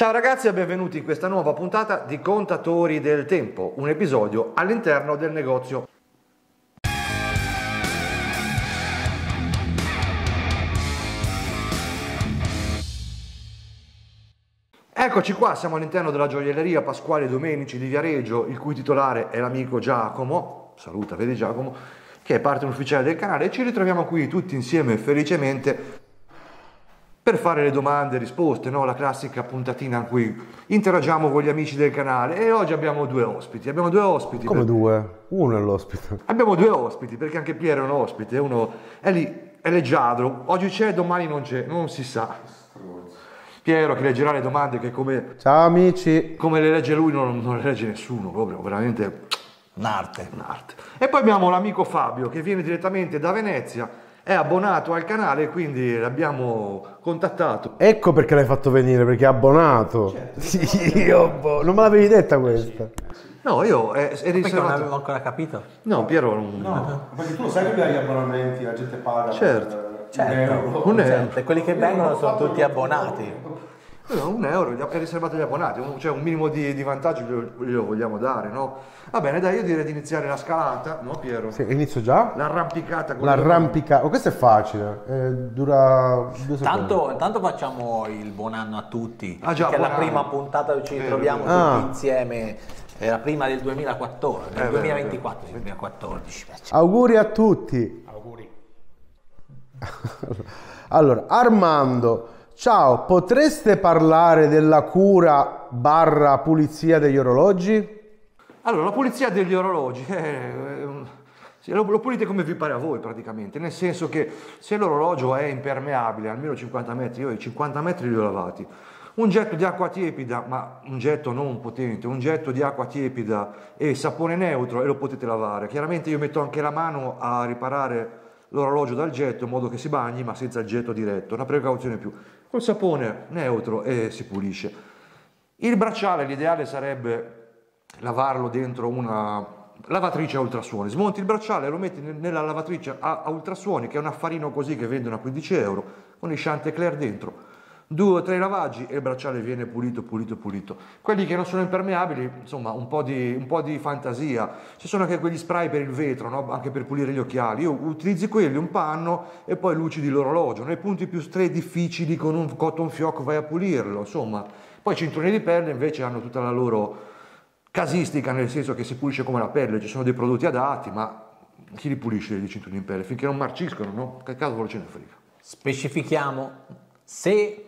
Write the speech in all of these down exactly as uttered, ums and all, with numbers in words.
Ciao ragazzi e benvenuti in questa nuova puntata di Contatori del Tempo, un episodio all'interno del negozio. Eccoci qua, siamo all'interno della gioielleria Pasquali Domenici di Viareggio, il cui titolare è l'amico Giacomo, saluta, vedi Giacomo, che è parte ufficiale del canale, e ci ritroviamo qui tutti insieme felicemente per fare le domande e risposte, no? La classica puntatina in cui interagiamo con gli amici del canale. E oggi abbiamo due ospiti, abbiamo due ospiti. Come per... due? Uno è l'ospite. Abbiamo due ospiti, perché anche Piero è un ospite, uno è lì, è leggiadro, oggi c'è, domani non c'è, non si sa. Piero che leggerà le domande che come... Ciao amici! Come le legge lui non, non le legge nessuno, proprio, veramente... Un'arte. Un'arte. E poi abbiamo l'amico Fabio che viene direttamente da Venezia, è abbonato al canale, quindi l'abbiamo contattato. Ecco perché l'hai fatto venire, perché è abbonato. Certo, sì, io boh, non me l'avevi detta questa. No, io eh, eri perché non avevo ancora capito. No, Piero non... No, no. Perché tu lo sai che dai gli abbonamenti, la gente paga. Certo. Per... certo. Un euro. Un euro. Certo. E quelli che vengono sono tutti abbonati. No, un euro è riservato agli abbonati, cioè un minimo di, di vantaggio glielo, glielo vogliamo dare, no? Va bene, dai, io direi di iniziare la scalata, no Piero? Sì, inizio già? L'arrampicata. L'arrampicata, oh, questo è facile, eh, dura due secondi. Tanto, tanto facciamo il buon anno a tutti, ah, già, perché è la prima puntata dove ci ritroviamo eh, tutti ah. insieme, è la prima del duemilaquattordici, del eh, duemilaventiquattro, del duemilaquattordici. Auguri a tutti! Auguri. Allora, Armando... Ciao, potreste parlare della cura barra pulizia degli orologi? Allora, la pulizia degli orologi, eh, eh, lo, lo pulite come vi pare a voi praticamente, nel senso che se l'orologio è impermeabile, almeno cinquanta metri, io i cinquanta metri li ho lavati, un getto di acqua tiepida, ma un getto non potente, un getto di acqua tiepida e sapone neutro e lo potete lavare. Chiaramente io metto anche la mano a riparare l'orologio dal getto in modo che si bagni, ma senza il getto diretto, una precauzione più. Col sapone neutro e si pulisce. Il bracciale, l'ideale sarebbe lavarlo dentro una lavatrice a ultrasuoni. Smonti il bracciale, lo metti nella lavatrice a, a ultrasuoni, che è un affarino così che vendono a quindici euro, con i Chantecler dentro. Due o tre lavaggi e il bracciale viene pulito, pulito, pulito. Quelli che non sono impermeabili, insomma, un po' di, un po' di fantasia. Ci sono anche quegli spray per il vetro, no? Anche per pulire gli occhiali. Io utilizzo quelli, un panno e poi lucidi l'orologio. Nei punti più stretti difficili con un cotton fioc vai a pulirlo, insomma. Poi i cinturoni di pelle invece hanno tutta la loro casistica, nel senso che si pulisce come la pelle. Ci sono dei prodotti adatti, ma chi li pulisce i cinturoni di pelle? Finché non marciscono, no? Che cavolo ce ne frega. Specifichiamo, se...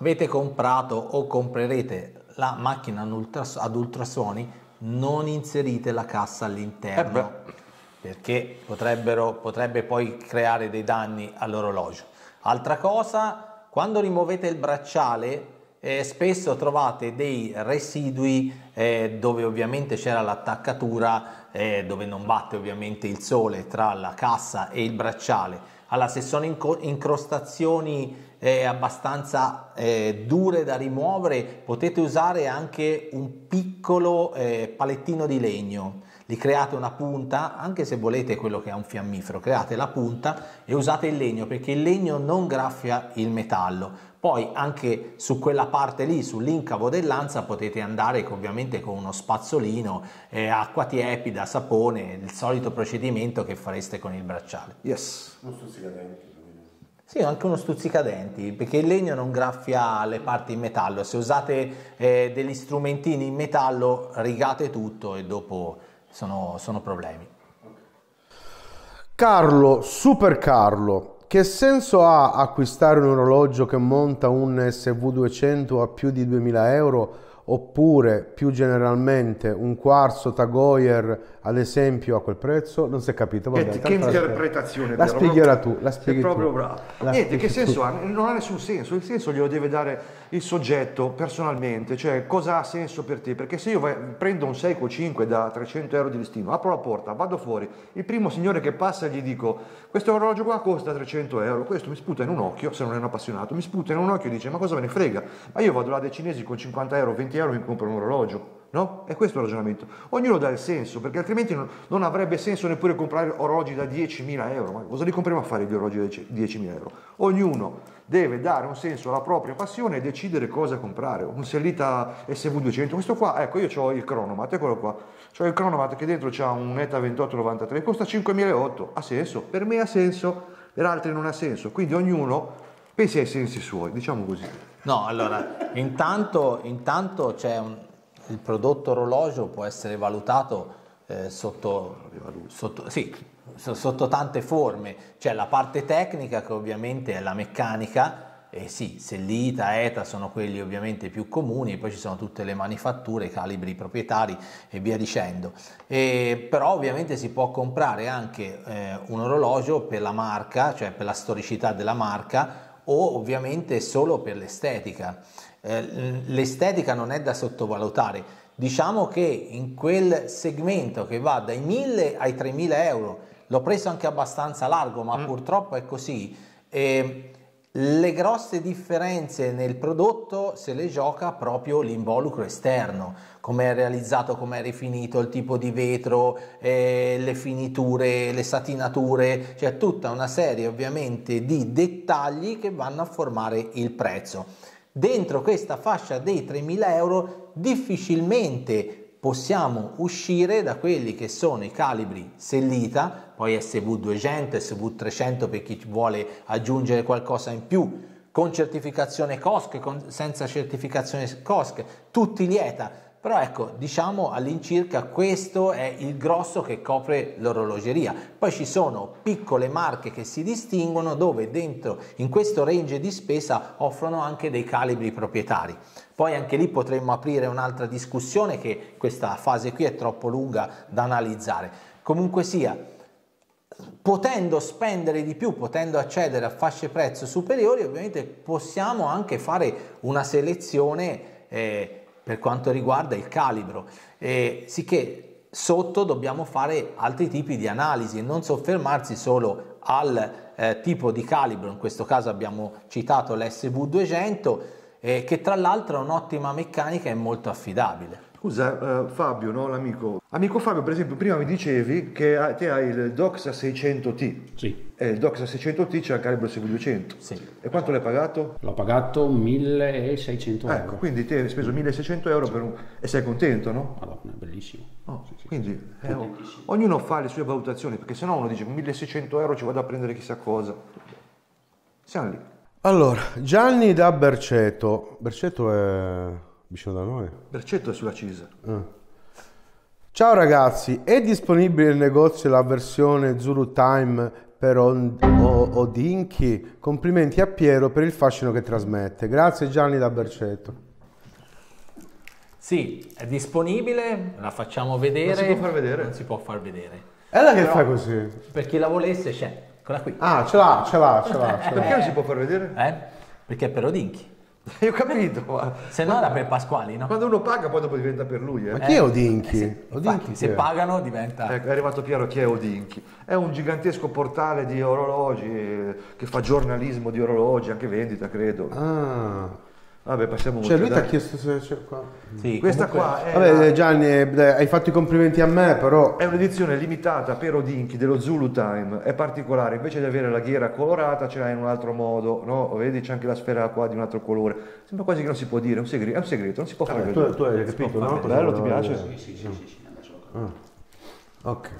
avete comprato o comprerete la macchina ad ultrasuoni, non inserite la cassa all'interno, eh perché potrebbero, potrebbe poi creare dei danni all'orologio. Altra cosa, quando rimuovete il bracciale eh, spesso trovate dei residui eh, dove ovviamente c'era l'attaccatura, eh, dove non batte ovviamente il sole tra la cassa e il bracciale. Allora, se sono incrostazioni eh, abbastanza eh, dure da rimuovere, potete usare anche un piccolo eh, palettino di legno. Li create una punta, anche se volete quello che è un fiammifero, create la punta e usate il legno, perché il legno non graffia il metallo. Poi anche su quella parte lì, sull'incavo dell'anza, potete andare ovviamente con uno spazzolino, eh, acqua tiepida, sapone, il solito procedimento che fareste con il bracciale. Yes. Uno stuzzicadenti. Sì, anche uno stuzzicadenti, perché il legno non graffia le parti in metallo. Se usate eh, degli strumentini in metallo, rigate tutto e dopo... Sono, sono problemi. Carlo, Super Carlo, che senso ha acquistare un orologio che monta un S V duecento a più di duemila euro oppure più generalmente un quarzo Tagoyer ad esempio a quel prezzo? Non si è capito. Vabbè, che, che interpretazione, la spiegherà tu, la spieghi tu. Proprio bravo. Niente, che senso tu. ha? Non ha nessun senso, il senso glielo deve dare il soggetto personalmente, cioè cosa ha senso per te, perché se io vai, prendo un Seiko cinque da trecento euro di listino, apro la porta, vado fuori, il primo signore che passa gli dico questo orologio qua costa trecento euro, questo mi sputa in un occhio, se non è un appassionato, mi sputa in un occhio e dice ma cosa me ne frega, ma io vado là dai cinesi con cinquanta euro, venti euro mi compro un orologio. No? E questo è il ragionamento. Ognuno dà il senso, perché altrimenti non, non avrebbe senso neppure comprare orologi da diecimila euro. Ma cosa li compriamo a fare gli orologi da diecimila euro? Ognuno deve dare un senso alla propria passione e decidere cosa comprare. Un Sellita S V duecento, questo qua, ecco, io ho il Chronomat, eccolo qua, ho il Chronomat che dentro c'ha un E T A ventotto novantatré, costa cinquemilaottocento, ha senso, per me ha senso, per altri non ha senso, quindi ognuno pensi ai sensi suoi, diciamo così. No, allora, intanto, intanto c'è un, il prodotto orologio può essere valutato eh, sotto, sotto, sì, sotto tante forme, c'è la parte tecnica che ovviamente è la meccanica, e eh sì, Sellita, E T A sono quelli ovviamente più comuni, poi ci sono tutte le manifatture, i calibri, i proprietari e via dicendo. E, però ovviamente si può comprare anche eh, un orologio per la marca, cioè per la storicità della marca, o ovviamente solo per l'estetica. Eh, l'estetica non è da sottovalutare, diciamo che in quel segmento che va dai mille ai tremila euro, l'ho preso anche abbastanza largo, ma mm. purtroppo è così, eh, le grosse differenze nel prodotto se le gioca proprio l'involucro esterno, come è realizzato, come è rifinito, il tipo di vetro, eh, le finiture, le satinature, cioè tutta una serie ovviamente di dettagli che vanno a formare il prezzo. Dentro questa fascia dei tremila euro difficilmente possiamo uscire da quelli che sono i calibri Sellita, poi S V duecento, S V trecento per chi vuole aggiungere qualcosa in più, con certificazione C O S C, con, senza certificazione C O S C, tutti gli E T A. Però ecco, diciamo all'incirca questo è il grosso che copre l'orologeria. Poi ci sono piccole marche che si distinguono, dove dentro in questo range di spesa offrono anche dei calibri proprietari. Poi anche lì potremmo aprire un'altra discussione, che questa fase qui è troppo lunga da analizzare. Comunque sia, potendo spendere di più, potendo accedere a fasce prezzo superiori, ovviamente possiamo anche fare una selezione eh, per quanto riguarda il calibro, eh, sicché sotto dobbiamo fare altri tipi di analisi e non soffermarsi solo al eh, tipo di calibro. In questo caso abbiamo citato l'S V duecento, eh, che tra l'altro è un'ottima meccanica e molto affidabile. Scusa, eh, Fabio, no, l'amico amico Fabio, per esempio, prima mi dicevi che te hai il Doxa seicento T. Sì. E il Doxa seicento T c'è il calibro S V duecento. Sì. E quanto l'hai pagato? L'ho pagato milleseicento euro. Ecco, quindi ti hai speso milleseicento euro per un... e sei contento, no? Madonna, è bellissimo. Oh, sì, sì, quindi sì. Eh, oh, ognuno fa le sue valutazioni, perché sennò uno dice milleseicento euro ci vado a prendere chissà cosa. Siamo lì. Allora, Gianni da Berceto. Berceto è vicino da noi. Berceto è sulla Cisa. Eh. Ciao ragazzi, è disponibile nel negozio la versione Zuru Time per Odinchi? Complimenti a Piero per il fascino che trasmette. Grazie Gianni da Berceto. Sì, è disponibile, la facciamo vedere. Non si può far vedere? Non si può far vedere. E allora che fa così? Per chi la volesse c'è, quella qui. Ah, ce l'ha, ce l'ha, ce l'ha. Perché eh, non si può far vedere? Eh? Perché è per Odinchi. Io ho capito, ma... se no era per Pasquali, no? Quando uno paga poi dopo diventa per lui. Eh. Ma chi è Odinchi? Eh, se, Odinchi infatti, chi se è? Pagano diventa... Ecco, è arrivato Piero, chi è Odinchi? È un gigantesco portale di orologi che fa giornalismo di orologi, anche vendita credo. Ah... Vabbè, passiamo oltre. Cioè lui ti ha chiesto se c'è qua. Sì, questa comunque... qua è... Vabbè la... Gianni, hai fatto i complimenti a me però... È un'edizione limitata per Odinchi dello Zulu Time, è particolare, invece di avere la ghiera colorata ce l'hai in un altro modo, no? Vedi c'è anche la sfera qua di un altro colore, sembra quasi che non si può dire, è un segreto, è un segreto non si può fare. Ah, tu, tu hai capito, no? Bello, ti piace? Sì, sì, sì, sì, sì. Ah. Ok.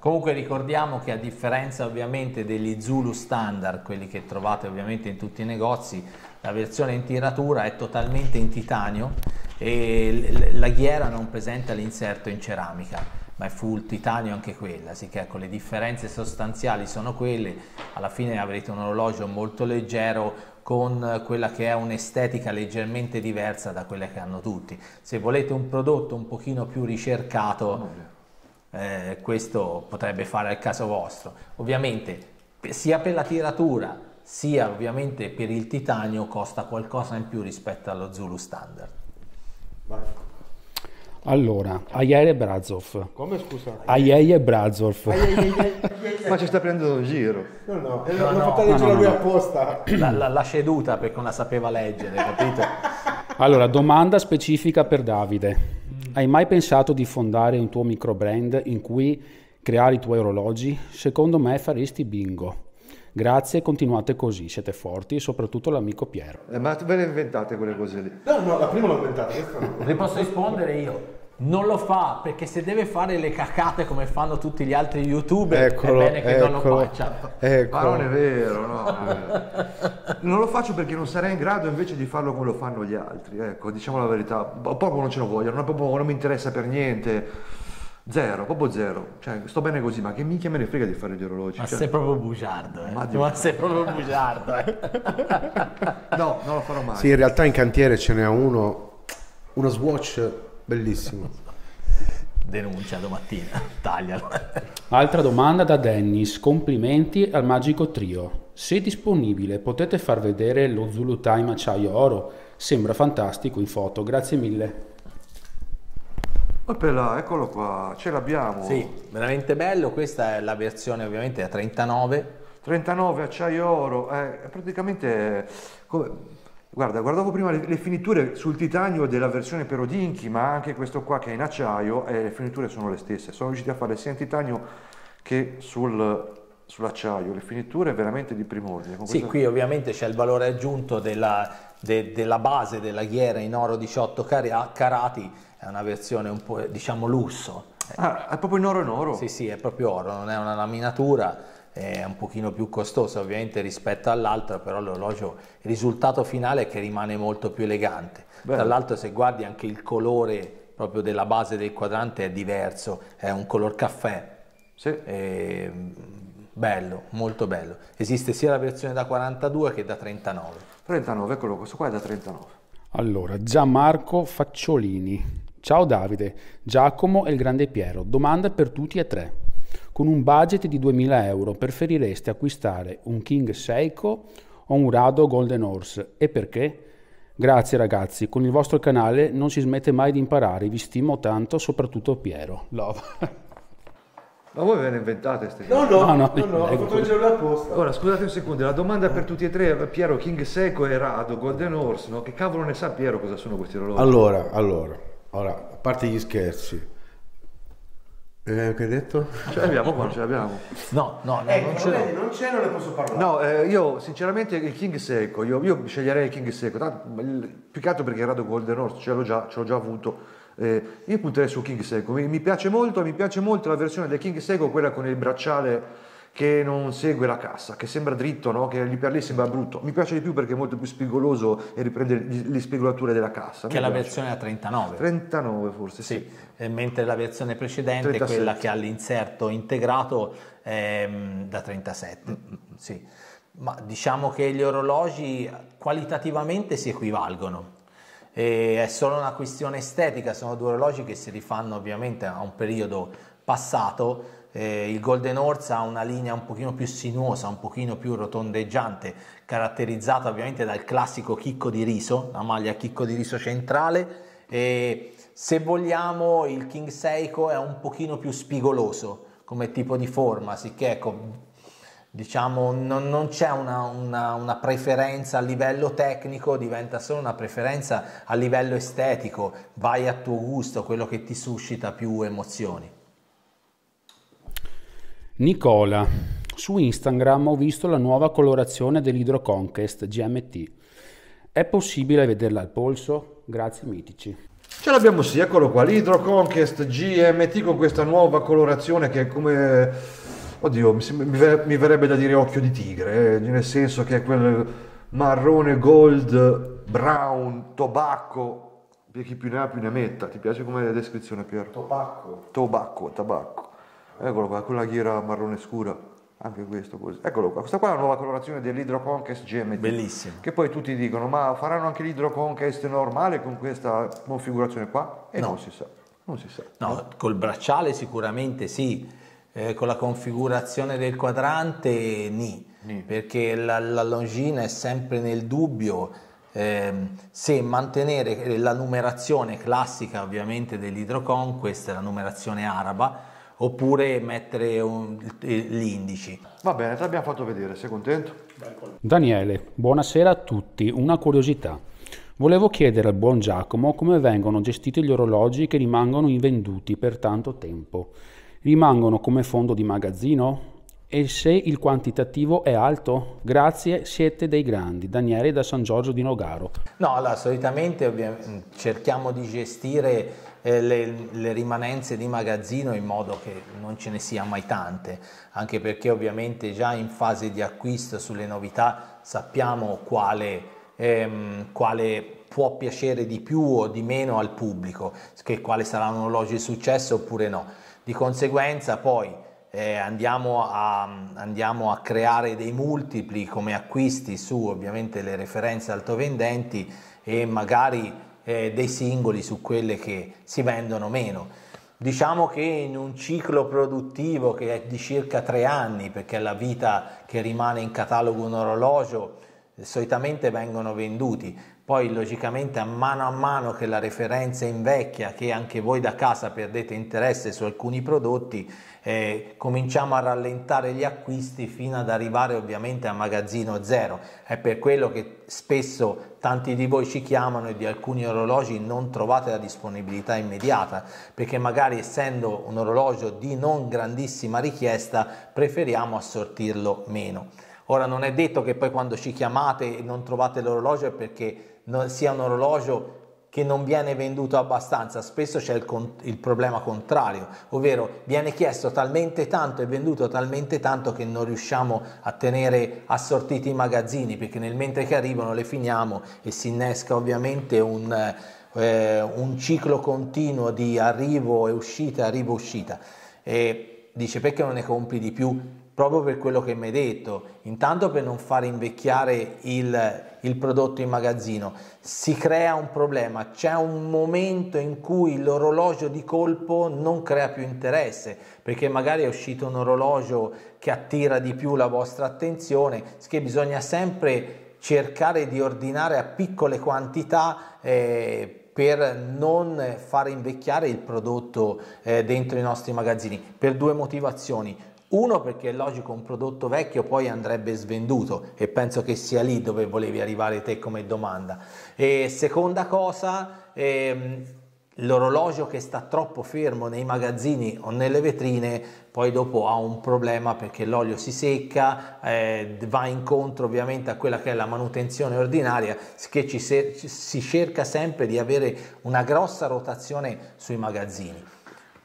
Comunque ricordiamo che a differenza ovviamente degli Zulu standard, quelli che trovate ovviamente in tutti i negozi, la versione in tiratura è totalmente in titanio e la ghiera non presenta l'inserto in ceramica, ma è full titanio anche quella, sicché ecco, le differenze sostanziali sono quelle. Alla fine avrete un orologio molto leggero con quella che è un'estetica leggermente diversa da quella che hanno tutti. Se volete un prodotto un pochino più ricercato, eh, questo potrebbe fare al caso vostro, ovviamente sia per la tiratura sia ovviamente per il titanio costa qualcosa in più rispetto allo Zulu standard. Vai. Allora, Ayeye Brazov. Come scusa? Ayeye Brazov. Ma ci sta prendendo un giro. No, no, l'ho no, no, fatta leggere no, no, lui no. apposta. La, la, la seduta perché non la sapeva leggere, capito? Allora, domanda specifica per Davide. Mm. Hai mai pensato di fondare un tuo micro brand in cui creare i tuoi orologi? Secondo me faresti bingo. Grazie, continuate così, siete forti, soprattutto l'amico Piero. Eh, ma ve le inventate quelle cose lì? No, no, la prima l'ho inventata. Le posso rispondere io? Non lo fa, perché se deve fare le cacate come fanno tutti gli altri youtuber, eccolo, è bene che eccolo, non lo faccia. Ecco. Ma non è vero, no, non è vero. Non lo faccio perché non sarei in grado invece di farlo come lo fanno gli altri, ecco, diciamo la verità. Proprio non ce lo voglio, non, proprio, non mi interessa per niente. Zero, proprio zero, cioè sto bene così, ma che minchia me ne frega di fare gli orologi? Ma cioè, sei proprio bugiardo, eh? ma, ma sei proprio bugiardo, eh? No, non lo farò mai. Sì, in realtà in cantiere ce n'è uno, uno Swatch bellissimo. Denuncia domattina, taglialo. Altra domanda da Dennis, complimenti al magico trio. Se disponibile potete far vedere lo Zulu Time acciaio oro, sembra fantastico in foto, grazie mille. Oppela, eccolo qua, ce l'abbiamo. Sì, veramente bello, questa è la versione ovviamente a trentanove. trentanove acciaio oro, è praticamente come... Guarda, guardavo prima le, le finiture sul titanio della versione per Odinchi, ma anche questo qua che è in acciaio, e le finiture sono le stesse. Sono riusciti a fare sia in titanio che sul, sull'acciaio, le finiture veramente di prim'ordine. Sì, questa... qui ovviamente c'è il valore aggiunto della, de, della base della ghiera in oro diciotto carati. È una versione un po', diciamo, lusso. Ah, è proprio in oro in oro? Sì, sì, è proprio oro, non è una laminatura, è un pochino più costosa ovviamente rispetto all'altra, però l'orologio, il risultato finale è che rimane molto più elegante. Bene. Tra l'altro, se guardi anche il colore proprio della base del quadrante è diverso, è un color caffè. Sì. È bello, molto bello. Esiste sia la versione da quarantadue che da trentanove. trentanove, eccolo, questo qua è da trentanove. Allora, Gianmarco Facciolini. Ciao Davide, Giacomo e il grande Piero, domanda per tutti e tre. Con un budget di duemila euro preferireste acquistare un King Seiko o un Rado Golden Horse e perché? Grazie ragazzi, con il vostro canale non si smette mai di imparare, vi stimo tanto, soprattutto Piero. Love. Ma voi ve ne inventate queste cose? No, no, no, no, no, ho fatto il giro apposta. Ora, scusate un secondo, la domanda per tutti e tre, Piero, King Seiko e Rado Golden Horse, no? Che cavolo ne sa Piero cosa sono questi orologi? Allora, allora... Ora, a parte gli scherzi, eh, che hai detto? Ce l'abbiamo qua, non ce l'abbiamo. No, no, no, eh, non c'è, non c'è, non ne posso parlare. No, eh, io sinceramente il King Seiko, io, io sceglierei il King Seiko, tanto, il, più che altro perché il Rado Golden Horse ce l'ho già, già avuto. Eh, io punterei su King Seiko, mi, mi piace molto, mi piace molto la versione del King Seiko, quella con il bracciale che non segue la cassa, che sembra dritto, no? Che lì per lì sembra brutto. Mi piace di più perché è molto più spigoloso e riprende le spigolature della cassa. Che è la versione a trentanove. trentanove forse, sì. sì. E mentre la versione precedente trentasette. È quella che ha l'inserto integrato ehm, da trentasette. Mm-hmm. Sì. Ma diciamo che gli orologi qualitativamente si equivalgono. E è solo una questione estetica, sono due orologi che si rifanno ovviamente a un periodo passato. Eh, il Golden Horse ha una linea un pochino più sinuosa, un pochino più rotondeggiante, caratterizzata ovviamente dal classico chicco di riso, la maglia chicco di riso centrale. E se vogliamo il King Seiko è un pochino più spigoloso come tipo di forma, sicché ecco, diciamo non, non c'è una, una, una preferenza a livello tecnico, diventa solo una preferenza a livello estetico, vai a tuo gusto, quello che ti suscita più emozioni. Nicola, su Instagram ho visto la nuova colorazione dell'Hydro Conquest G M T. È possibile vederla al polso? Grazie mitici. Ce l'abbiamo sì, eccolo qua, l'Hydro Conquest G M T con questa nuova colorazione che è come... Oddio, mi, mi verrebbe da dire occhio di tigre, eh? Nel senso che è quel marrone gold, brown, tobacco... Per chi più ne ha più ne metta, ti piace come descrizione Pier? Tobacco. Tobacco, tabacco. Eccolo qua, con la ghiera marrone scura, anche questo così. Eccolo qua, questa qua è la nuova colorazione dell'Hydro Conquest G M T. Bellissimo. Che poi tutti dicono, ma faranno anche l'Hydro Conquest normale con questa configurazione qua? E no. non si sa, non si sa. No, col bracciale sicuramente sì, eh, con la configurazione del quadrante ni, ni. Perché la, la Longines è sempre nel dubbio. Eh, se mantenere la numerazione classica ovviamente dell'Hydro Conquest, la numerazione araba, oppure mettere l'indice. Va bene, te l'abbiamo fatto vedere, sei contento? Daniele, buonasera a tutti, una curiosità. Volevo chiedere al buon Giacomo come vengono gestiti gli orologi che rimangono invenduti per tanto tempo. Rimangono come fondo di magazzino? E se il quantitativo è alto? Grazie, siete dei grandi. Daniele da San Giorgio di Nogaro. No, allora solitamente cerchiamo di gestire eh, le, le rimanenze di magazzino in modo che non ce ne sia mai tante, anche perché ovviamente già in fase di acquisto sulle novità sappiamo quale, ehm, quale può piacere di più o di meno al pubblico, che quale sarà un orologio di successo oppure no. Di conseguenza poi Eh, andiamo, a, andiamo a creare dei multipli come acquisti su ovviamente le referenze altovendenti e magari eh, dei singoli su quelle che si vendono meno. Diciamo che in un ciclo produttivo che è di circa tre anni, perché è la vita che rimane in catalogo un orologio, eh, solitamente vengono venduti. Poi logicamente a mano a mano che la referenza invecchia, che anche voi da casa perdete interesse su alcuni prodotti, Eh, cominciamo a rallentare gli acquisti fino ad arrivare ovviamente a magazzino zero. È per quello che spesso tanti di voi ci chiamano e di alcuni orologi non trovate la disponibilità immediata, perché magari essendo un orologio di non grandissima richiesta preferiamo assortirlo meno. Ora non è detto che poi quando ci chiamate e non trovate l'orologio è perché non sia un orologio che non viene venduto abbastanza, spesso c'è il, il problema contrario, ovvero viene chiesto talmente tanto e venduto talmente tanto che non riusciamo a tenere assortiti i magazzini, perché nel mentre che arrivano le finiamo e si innesca ovviamente un, eh, un ciclo continuo di arrivo e uscita, arrivo e uscita. E dice perché non ne compri di più? Proprio per quello che mi hai detto, intanto per non far invecchiare il, il prodotto in magazzino. Si crea un problema, c'è un momento in cui l'orologio di colpo non crea più interesse, perché magari è uscito un orologio che attira di più la vostra attenzione, che bisogna sempre cercare di ordinare a piccole quantità eh, per non far invecchiare il prodotto eh, dentro i nostri magazzini, per due motivazioni. Uno, perché è logico, un prodotto vecchio poi andrebbe svenduto e penso che sia lì dove volevi arrivare te come domanda. E seconda cosa, ehm, l'orologio che sta troppo fermo nei magazzini o nelle vetrine poi dopo ha un problema, perché l'olio si secca, eh, va incontro ovviamente a quella che è la manutenzione ordinaria, che ci se- si cerca sempre di avere una grossa rotazione sui magazzini.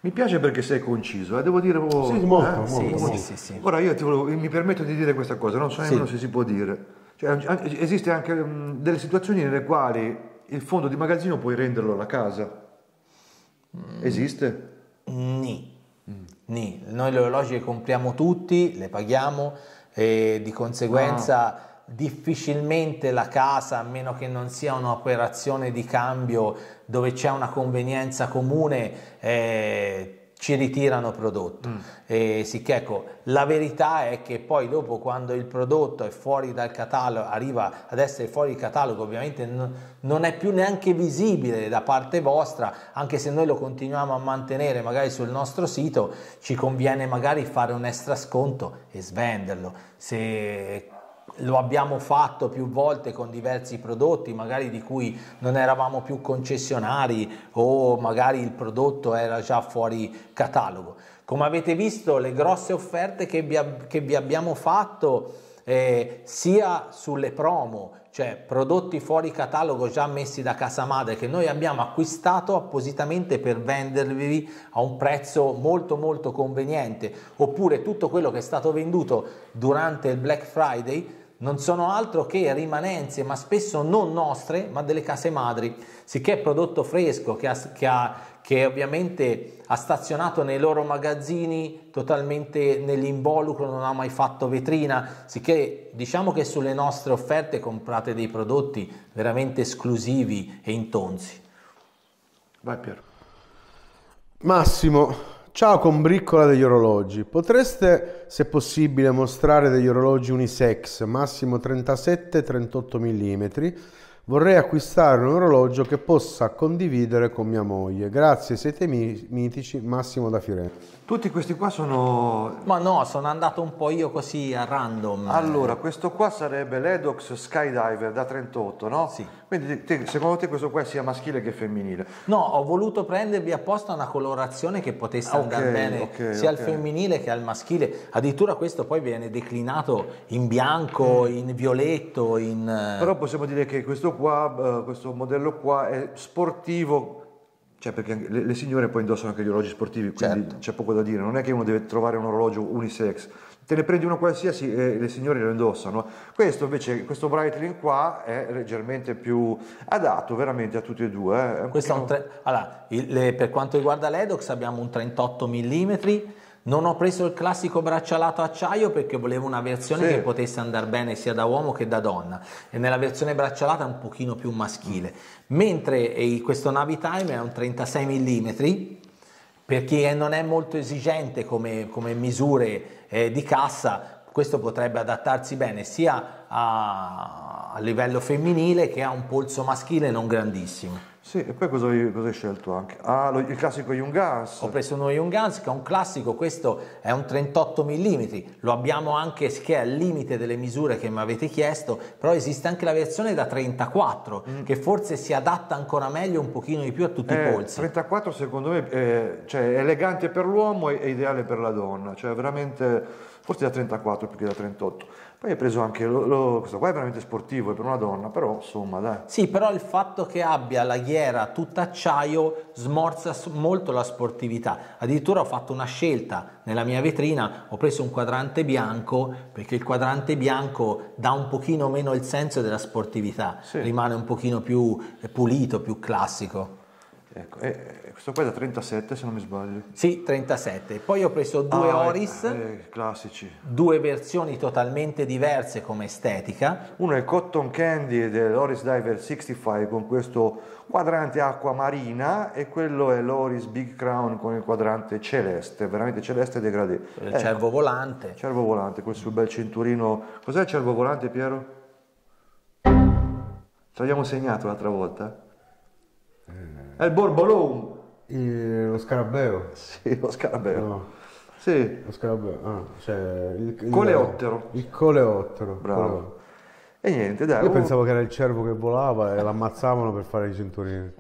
Mi piace perché sei conciso, eh? Devo dire oh, sì, molto, eh? sì, molto, sì, molto. Sì, sì. Ora io ti volevo, mi permetto di dire questa cosa, non so nemmeno sì. se si può dire. Cioè, esiste anche mh, delle situazioni nelle quali il fondo di magazzino puoi renderlo alla casa. Esiste? Ni. Mm. Ni. Noi le orologi le compriamo tutti, le paghiamo e di conseguenza no. difficilmente la casa, a meno che non sia un'operazione di cambio dove c'è una convenienza comune, eh, ci ritirano prodotto. Mm. Eh, sì, che ecco, la verità è che poi dopo, quando il prodotto è fuori dal catalogo, arriva ad essere fuori il catalogo, ovviamente non, non è più neanche visibile da parte vostra, anche se noi lo continuiamo a mantenere magari sul nostro sito. Ci conviene magari fare un extra sconto e svenderlo. Se lo abbiamo fatto più volte con diversi prodotti, magari di cui non eravamo più concessionari o magari il prodotto era già fuori catalogo. Come avete visto, le grosse offerte che vi, che vi abbiamo fatto eh, sia sulle promo, cioè prodotti fuori catalogo già messi da casa madre che noi abbiamo acquistato appositamente per vendervi a un prezzo molto molto conveniente, oppure tutto quello che è stato venduto durante il Black Friday non sono altro che rimanenze, ma spesso non nostre, ma delle case madri, sicché prodotto fresco che, ha, che, ha, che ovviamente ha stazionato nei loro magazzini totalmente nell'involucro, non ha mai fatto vetrina, sicché diciamo che sulle nostre offerte comprate dei prodotti veramente esclusivi e intonsi. Vai Piero. Massimo, ciao combriccola degli orologi, potreste se possibile mostrare degli orologi unisex massimo trentasette trentotto millimetri Vorrei acquistare un orologio che possa condividere con mia moglie. Grazie, siete mitici. Massimo da Firenze. Tutti questi qua sono... Ma no, sono andato un po' io così a random. Allora, questo qua sarebbe l'Edox Skydiver da trentotto, no? Sì. Quindi te, secondo te questo qua sia maschile che femminile? No, ho voluto prendervi apposta una colorazione che potesse okay, andare bene okay, sia okay. al femminile che al maschile. Addirittura questo poi viene declinato in bianco, mm. in violetto, in... Però possiamo dire che questo qua, questo modello qua è sportivo. Cioè, perché le, le signore poi indossano anche gli orologi sportivi, quindi certo. c'è poco da dire. Non è che uno deve trovare un orologio unisex. Te ne prendi uno qualsiasi e le signore lo indossano. Questo invece, questo Breitling qua è leggermente più adatto veramente a tutti e due. Eh. Questo è un tre... Allora, il, le, per quanto riguarda l'Edox abbiamo un trentotto millimetri. Non ho preso il classico braccialato acciaio perché volevo una versione sì. che potesse andare bene sia da uomo che da donna, e nella versione braccialata è un pochino più maschile, mentre questo Navi Time è un trentasei millimetri perché non è molto esigente come, come misure eh, di cassa. Questo potrebbe adattarsi bene sia a, a livello femminile che a un polso maschile non grandissimo. Sì, e poi cosa hai, cosa hai scelto anche? Ah, lo, il classico Junghans. Ho preso uno Junghans che è un classico, questo è un trentotto millimetri, lo abbiamo anche, che è al limite delle misure che mi avete chiesto, però esiste anche la versione da trentaquattro, mm. che forse si adatta ancora meglio un pochino di più a tutti eh, i polsi. trentaquattro secondo me è, cioè, è elegante per l'uomo e è ideale per la donna, cioè veramente... Forse da trentaquattro più che da trentotto. Poi hai preso anche lo, lo, questo qua è veramente sportivo, è per una donna, però insomma dai. Sì, però il fatto che abbia la ghiera tutta acciaio smorza molto la sportività. Addirittura ho fatto una scelta nella mia vetrina, ho preso un quadrante bianco perché il quadrante bianco dà un pochino meno il senso della sportività, sì. rimane un pochino più pulito, più classico. Ecco, e questo qua è da trentasette se non mi sbaglio. Sì, trentasette. Poi ho preso due ah, Oris, eh, classici. Due versioni totalmente diverse come estetica. Uno è il Cotton Candy dell'Oris Diver sessantacinque con questo quadrante acqua marina, e quello è l'Oris Big Crown con il quadrante celeste, veramente celeste degradé. Il ecco. cervo volante. Cervo volante, quel suo bel cinturino. Cos'è il cervo volante, Piero? Ce l'abbiamo segnato l'altra volta? È il borbolone, eh, lo scarabeo. Sì, lo scarabeo. No. Sì. Lo scarabeo, ah, cioè il, il coleottero. Il coleottero. Bravo. Coleottero. E niente, dai. Io oh. pensavo che era il cervo che volava e l'ammazzavano per fare i cinturini.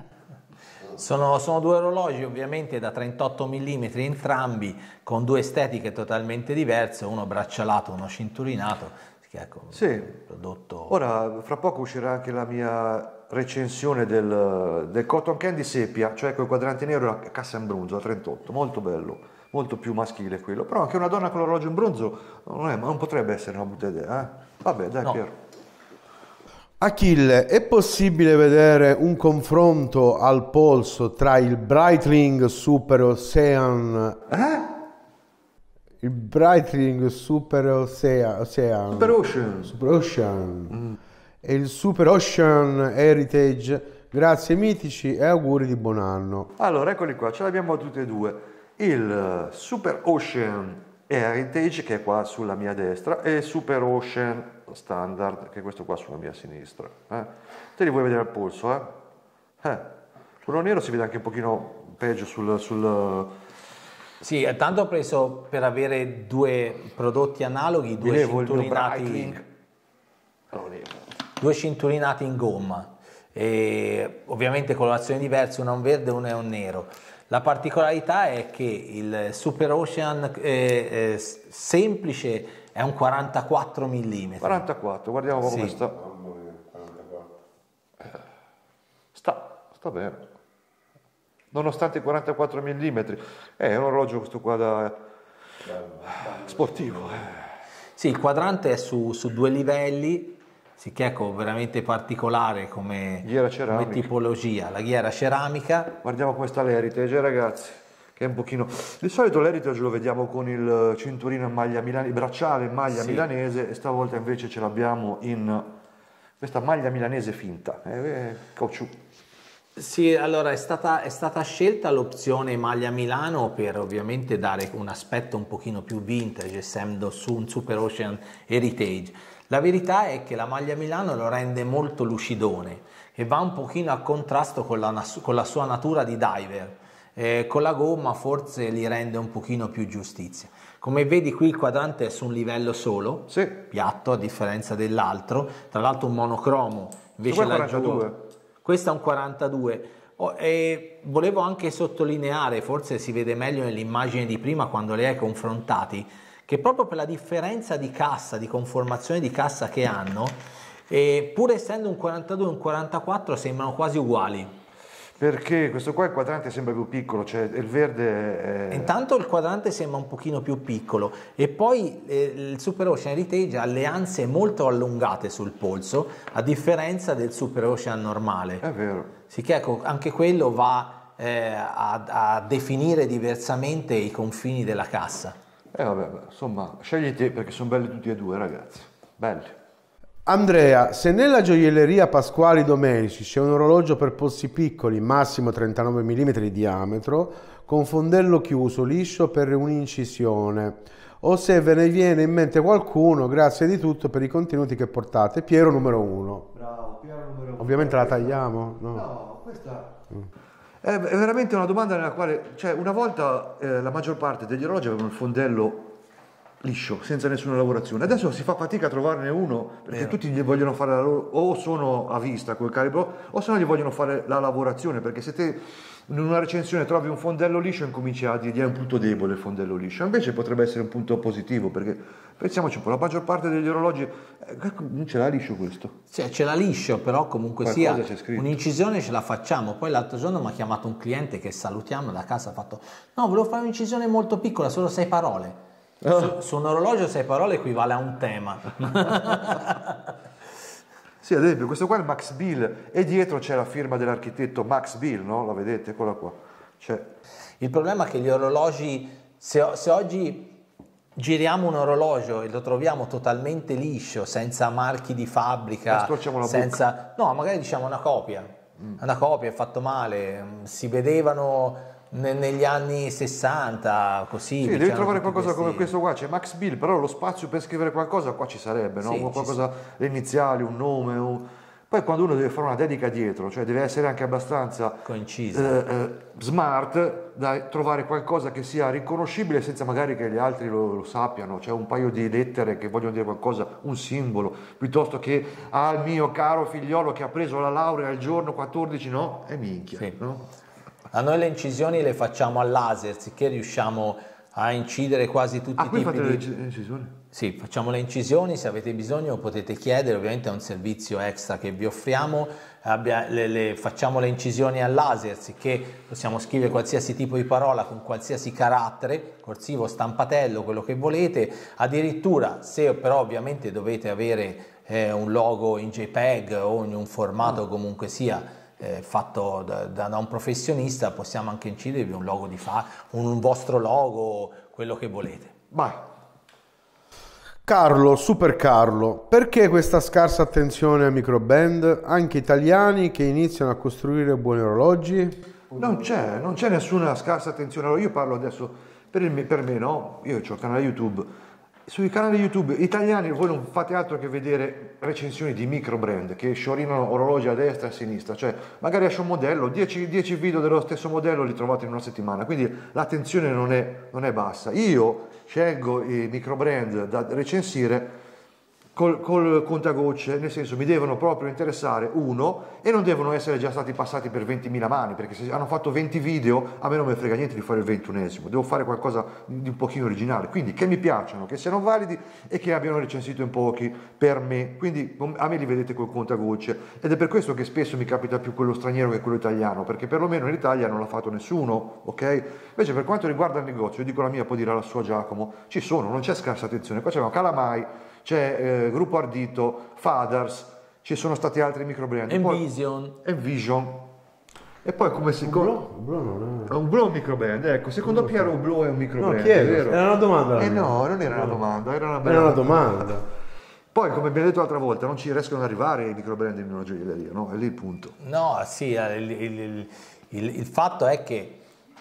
Sono, sono due orologi ovviamente da trentotto millimetri entrambi, con due estetiche totalmente diverse, uno braccialato, uno cinturinato. Che ecco, sì. prodotto... Ora, fra poco uscirà anche la mia recensione del, del Cotton Candy Sepia, cioè col quadrante nero a cassa in bronzo, a trentotto, molto bello, molto più maschile quello, però anche una donna con l'orologio in bronzo non, è, non potrebbe essere una brutta idea, eh? Vabbè dai no. Piero. Achille, è possibile vedere un confronto al polso tra il Breitling Super Ocean... Eh? Il Breitling Super Ocean... Ocean Super Ocean... Super Ocean. Mm. E il Super Ocean Heritage. Grazie mitici e auguri di buon anno. Allora eccoli qua, ce l'abbiamo tutti e due, il Super Ocean Heritage che è qua sulla mia destra e il Super Ocean Standard che è questo qua sulla mia sinistra, eh? Te li vuoi vedere al polso, eh? Eh. Quello nero si vede anche un pochino peggio sul... sul... Sì, tanto ho preso per avere due prodotti analoghi, due cinturinati, due cinturinati in gomma, e ovviamente colorazioni diverse, uno è un verde e uno è un nero. La particolarità è che il Super Ocean eh, eh, semplice è un quarantaquattro millimetri. quarantaquattro, guardiamo come sì. sta. sta. Sta bene. Nonostante i quarantaquattro millimetri, è un orologio questo qua da sportivo. Sì, il quadrante è su, su due livelli, sì, che ecco, veramente particolare come, come tipologia. La ghiera ceramica. Guardiamo come sta l'Heritage, ragazzi, che è un pochino... Di solito l'Heritage lo vediamo con il cinturino in maglia milanese, il bracciale in maglia sì. milanese, e stavolta invece ce l'abbiamo in questa maglia milanese finta, eh, caucciù. Sì, allora è stata, è stata scelta l'opzione maglia Milano per ovviamente dare un aspetto un pochino più vintage, essendo su un Super Ocean Heritage. La verità è che la maglia Milano lo rende molto lucidone. e va un pochino a contrasto con la, con la sua natura di diver. Eh, con la gomma forse gli rende un pochino più giustizia. Come vedi qui il quadrante è su un livello solo, sì, piatto, a differenza dell'altro, tra l'altro un monocromo invece laggiù. Questo è un quarantadue. Oh, e volevo anche sottolineare, forse si vede meglio nell'immagine di prima quando li hai confrontati, che proprio per la differenza di cassa, di conformazione di cassa che hanno, eh, pur essendo un quarantadue e un quarantaquattro sembrano quasi uguali. Perché questo qua il quadrante sembra più piccolo, cioè il verde è... Intanto il quadrante sembra un pochino più piccolo e poi eh, il Super Ocean Heritage ha le anse molto allungate sul polso, a differenza del Super Ocean normale. È vero. Sì, che ecco, anche quello va eh, a, a definire diversamente i confini della cassa. E eh, vabbè, insomma, scegli te perché sono belli tutti e due, ragazzi. Belli. Andrea, se nella gioielleria Pasquali Domenici c'è un orologio per polsi piccoli, massimo trentanove millimetri di diametro, con fondello chiuso, liscio per un'incisione, o se ve ne viene in mente qualcuno, grazie di tutto per i contenuti che portate. Piero numero uno. Bravo, Piero numero uno. Ovviamente la tagliamo? No, no, questa... Mm. È veramente una domanda nella quale... Cioè, una volta eh, la maggior parte degli orologi avevano il fondello liscio, senza nessuna lavorazione. Adesso si fa fatica a trovarne uno perché eh. tutti gli vogliono fare la loro, o sono a vista col calibro, o se no gli vogliono fare la lavorazione, perché se te in una recensione trovi un fondello liscio incominci a dire è un punto debole il fondello liscio, invece potrebbe essere un punto positivo, perché pensiamoci un po', la maggior parte degli orologi non ce l'ha liscio questo. Cioè ce l'ha liscio, però comunque qualcosa sia un'incisione ce la facciamo. Poi l'altro giorno mi ha chiamato un cliente che salutiamo da casa, ha fatto no, volevo fare un'incisione molto piccola, solo sei parole. Su, su un orologio sei parole equivale a un tema. Sì, ad esempio questo qua è il Max Bill e dietro c'è la firma dell'architetto Max Bill, no? La vedete? Quella qua. Cioè... Il problema è che gli orologi, se, se oggi giriamo un orologio e lo troviamo totalmente liscio, senza marchi di fabbrica, senza... no, magari diciamo una copia, mm. una copia è fatto male, si vedevano... negli anni sessanta, così. Sì, diciamo, devi trovare qualcosa questi... come questo qua, c'è Max Bill, però lo spazio per scrivere qualcosa qua ci sarebbe, no? Sì, qualcosa, le iniziali, un nome, un... Poi quando uno deve fare una dedica dietro, cioè deve essere anche abbastanza conciso, eh, eh, smart, da trovare qualcosa che sia riconoscibile senza magari che gli altri lo, lo sappiano, c'è cioè un paio di lettere che vogliono dire qualcosa, un simbolo, piuttosto che al ah, mio caro figliolo che ha preso la laurea al giorno quattordici, no? È minchia, sì, no? A noi le incisioni le facciamo a laser, sicché riusciamo a incidere quasi tutti ah, i tipi fate di... le incisioni? Sì, facciamo le incisioni, se avete bisogno potete chiedere, ovviamente è un servizio extra che vi offriamo. Abbia... le, le... Facciamo le incisioni a laser, sicché possiamo scrivere qualsiasi tipo di parola con qualsiasi carattere, corsivo, stampatello, quello che volete. Addirittura, se però ovviamente dovete avere eh, un logo in JPEG o in un formato comunque sia... Eh, fatto da, da un professionista, possiamo anche incidervi un logo di fa, un, un vostro logo, quello che volete. Vai. Carlo, Super Carlo, perché questa scarsa attenzione a microband? Anche italiani che iniziano a costruire buoni orologi? Non c'è, non c'è nessuna scarsa attenzione. Allora io parlo adesso per, il, per me, no? Io ho il canale YouTube. Sui canali YouTube italiani voi non fate altro che vedere recensioni di micro brand che sciorinano orologi a destra e a sinistra, cioè magari esce un modello, dieci video dello stesso modello li trovate in una settimana, quindi l'attenzione non è, non è bassa. Io scelgo i micro brand da recensire col, col contagocce, nel senso mi devono proprio interessare uno e non devono essere già stati passati per ventimila mani, perché se hanno fatto venti video a me non mi frega niente di fare il ventunesimo, devo fare qualcosa di un pochino originale, quindi che mi piacciono, che siano validi e che abbiano recensito in pochi per me, quindi a me li vedete col contagocce ed è per questo che spesso mi capita più quello straniero che quello italiano, perché perlomeno in Italia non l'ha fatto nessuno, ok? Invece per quanto riguarda il negozio, io dico la mia, può dire la sua Giacomo, ci sono, non c'è scarsa attenzione, qua c'è una Calamai, c'è eh, Gruppo Ardito, Fadars, ci sono stati altri microbrand. Envision. Envision. E poi come si... Hublot? Hublot, un Hublot microbrand, ecco, secondo Piero Hublot è un microbrand. No, è vero. Era una domanda. Eh no, non era una domanda, era una bella era una domanda. domanda. Poi, come abbiamo detto l'altra volta, non ci riescono ad arrivare i microbrand in una gioielleria, no? È lì il punto. No, sì, il, il, il, il, il fatto è che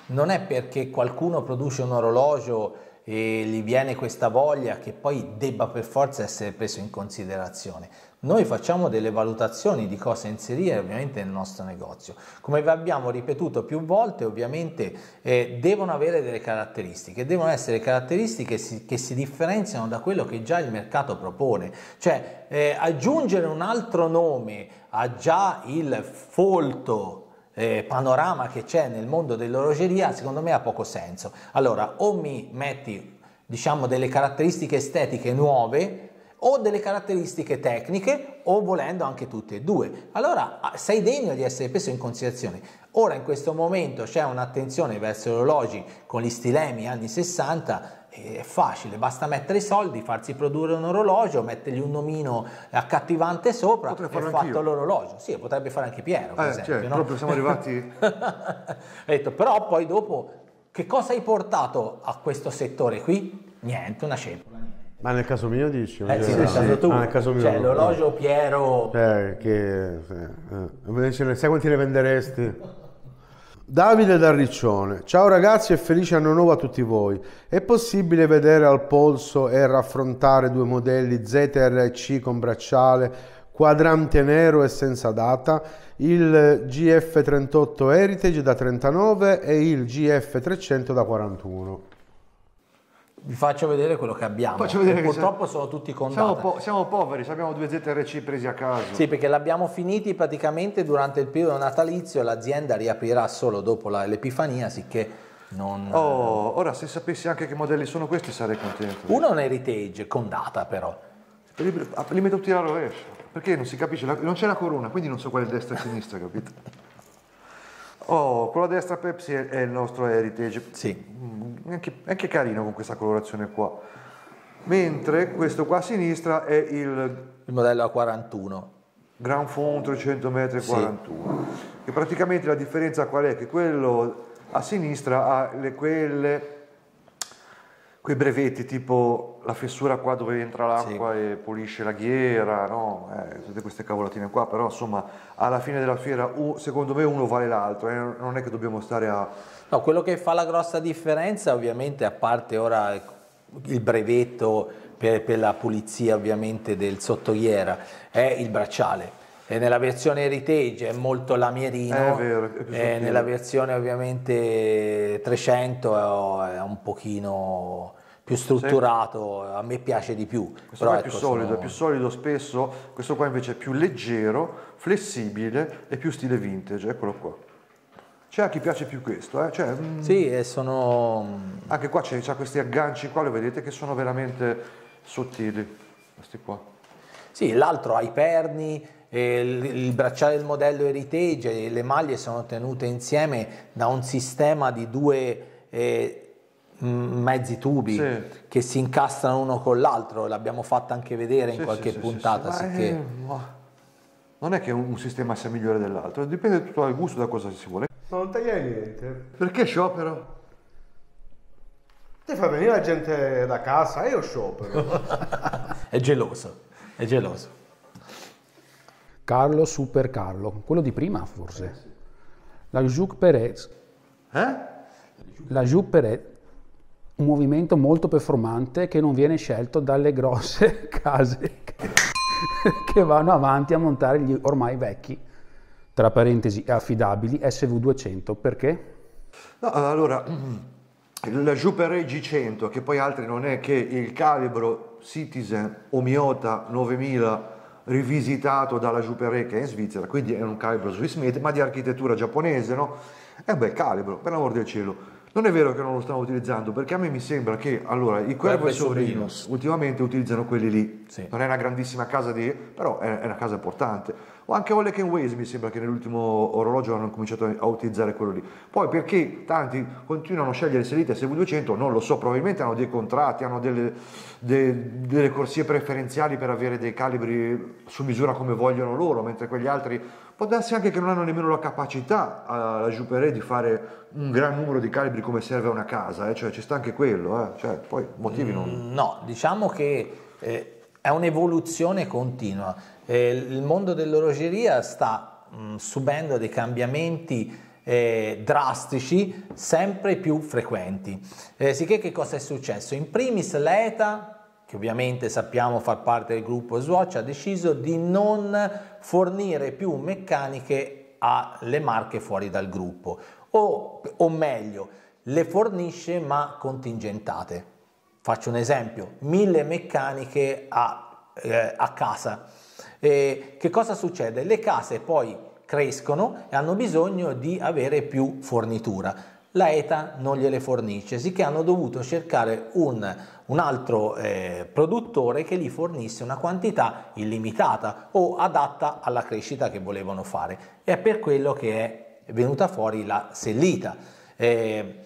non è perché qualcuno produce un orologio e gli viene questa voglia che poi debba per forza essere preso in considerazione. Noi facciamo delle valutazioni di cosa inserire ovviamente nel nostro negozio. Come vi abbiamo ripetuto più volte, ovviamente eh, devono avere delle caratteristiche, devono essere caratteristiche che si, che si differenziano da quello che già il mercato propone. Cioè eh, aggiungere un altro nome a già il folto Eh, panorama che c'è nel mondo dell'orologeria, secondo me ha poco senso. Allora, o mi metti, diciamo, delle caratteristiche estetiche nuove o delle caratteristiche tecniche, o volendo anche tutte e due, allora sei degno di essere preso in considerazione. Ora in questo momento c'è un'attenzione verso gli orologi con gli stilemi anni sessanta. È facile, basta mettere i soldi, farsi produrre un orologio, mettergli un nomino accattivante sopra e fatto l'orologio. Sì, potrebbe fare anche Piero, per eh, esempio. Cioè, no? Proprio siamo arrivati... detto, però poi dopo, che cosa hai portato a questo settore qui? Niente, una scepola. Ma nel caso mio dici? Eh sì, nel sì, caso sì. Tu. Ah, nel caso mio. Cioè l'orologio Piero... Eh, che... Eh. Sai quanti ne venderesti? Davide da Riccione, ciao ragazzi e felice anno nuovo a tutti voi. È possibile vedere al polso e raffrontare due modelli Z R C con bracciale quadrante nero e senza data, il G F trentotto Heritage da trentanove e il G F trecento da quarantuno? Vi faccio vedere quello che abbiamo, vedere purtroppo che sono tutti con data. Siamo, po siamo poveri, abbiamo due Z R C presi a caso. Sì, perché l'abbiamo finiti praticamente durante il periodo natalizio, l'azienda riaprirà solo dopo l'Epifania, sicché non... Oh, ora se sapessi anche che modelli sono questi sarei contento. Uno è un Heritage, con data però. Li, li metto tutti alla rovescia, perché non si capisce, la, non c'è la corona, quindi non so quale destra e sinistra, capito? Oh, quello a destra Pepsi è il nostro Heritage. Sì. Anche, anche carino con questa colorazione qua. Mentre questo qua a sinistra è il... Il modello A quarantuno. Grand Fond trecento metri quarantuno. Sì. Che praticamente la differenza qual è? Che quello a sinistra ha le, quelle... Quei brevetti tipo la fessura qua dove entra l'acqua, sì, e pulisce la ghiera, no? Eh, tutte queste cavolatine qua, però insomma alla fine della fiera secondo me uno vale l'altro, eh? Non è che dobbiamo stare a... No, quello che fa la grossa differenza ovviamente, a parte ora il brevetto per, per la pulizia ovviamente del sottoghiera, è il bracciale. E nella versione Heritage è molto lamierino, è vero, è e nella versione ovviamente trecento è un pochino più strutturato, a me piace di più. Questo però qua è più ecco, solido, sono... è più solido spesso, questo qua invece è più leggero, flessibile e più stile vintage, eccolo qua. C'è a chi piace più questo, eh? Cioè, sì, e sono... Anche qua c'è questi agganci qua, lo vedete che sono veramente sottili, questi qua. Sì, l'altro ha i perni. Il, il bracciale del modello Heritage e le maglie sono tenute insieme da un sistema di due eh, mezzi tubi, sì, che si incastrano uno con l'altro. L'abbiamo fatta anche vedere in sì, qualche sì, puntata. Sì, sì. Sicché... Eh, non è che un sistema sia migliore dell'altro, dipende tutto dal gusto, da cosa si vuole. Non tagliare niente. Perché sciopero? Ti fa venire la gente da casa, io sciopero. È geloso, è geloso. Carlo, Super Carlo, quello di prima forse. La Joux-Perret. Eh? La Joux-Perret, un movimento molto performante che non viene scelto dalle grosse case che vanno avanti a montare gli ormai vecchi, tra parentesi affidabili, S V duecento. Perché? No, allora, la Joux-Perret G cento, che poi altri non è che il calibro Citizen o Miota novemila rivisitato dalla Joux-Perret, che è in Svizzera, quindi è un calibro Swiss made, ma di architettura giapponese, no? È un bel calibro, per l'amor del cielo. Non è vero che non lo stiamo utilizzando, perché a me mi sembra che, allora, i Cuervo e Sobrinos ultimamente utilizzano quelli lì. Sì. Non è una grandissima casa, di, però è una casa importante. O anche Oleg and Waze mi sembra che nell'ultimo orologio hanno cominciato a utilizzare quello lì. Poi perché tanti continuano a scegliere Sellita S V duecento, non lo so, probabilmente hanno dei contratti, hanno delle, de, delle corsie preferenziali per avere dei calibri su misura come vogliono loro, mentre quegli altri... Può darsi anche che non hanno nemmeno la capacità alla Joux-Perret di fare un gran numero di calibri come serve a una casa, eh? Cioè ci sta anche quello, eh? Cioè, poi motivi non... No, diciamo che eh, è un'evoluzione continua, eh, il mondo dell'orologeria sta mh, subendo dei cambiamenti eh, drastici, sempre più frequenti. Eh, sicché che cosa è successo? In primis l'E T A, che ovviamente sappiamo far parte del gruppo Swatch, ha deciso di non fornire più meccaniche alle marche fuori dal gruppo, o, o meglio, le fornisce ma contingentate. Faccio un esempio, mille meccaniche a, eh, a casa. Eh, che cosa succede? Le case poi crescono e hanno bisogno di avere più fornitura. La E T A non gliele fornisce, sicché hanno dovuto cercare un, un altro eh, produttore che gli fornisse una quantità illimitata o adatta alla crescita che volevano fare. E è per quello che è venuta fuori la Sellita. Eh,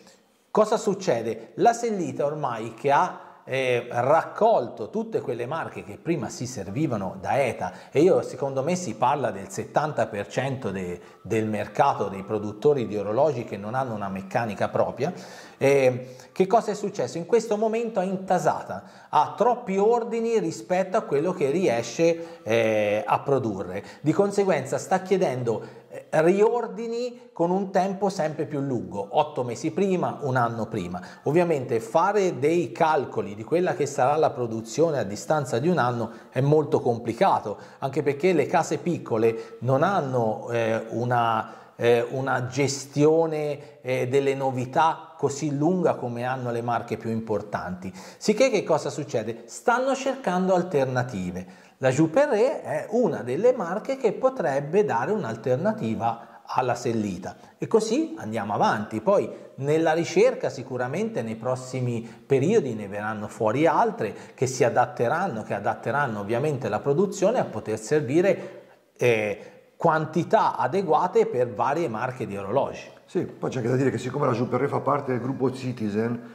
cosa succede? La Sellita ormai che ha Eh, raccolto tutte quelle marche che prima si servivano da E T A, e io secondo me si parla del settanta per cento de, del mercato dei produttori di orologi che non hanno una meccanica propria. Eh, che cosa è successo? In questo momento è intasata, ha troppi ordini rispetto a quello che riesce eh, a produrre, di conseguenza sta chiedendo riordini con un tempo sempre più lungo, otto mesi prima, un anno prima. Ovviamente fare dei calcoli di quella che sarà la produzione a distanza di un anno è molto complicato, anche perché le case piccole non hanno eh, una, eh, una gestione eh, delle novità così lunga come hanno le marche più importanti. Sicché che cosa succede? Stanno cercando alternative. La Joux-Perret è una delle marche che potrebbe dare un'alternativa alla Sellita, e così andiamo avanti. Poi nella ricerca sicuramente nei prossimi periodi ne verranno fuori altre che si adatteranno, che adatteranno ovviamente la produzione a poter servire eh, quantità adeguate per varie marche di orologi. Sì, poi c'è anche da dire che siccome la Joux-Perret fa parte del gruppo Citizen,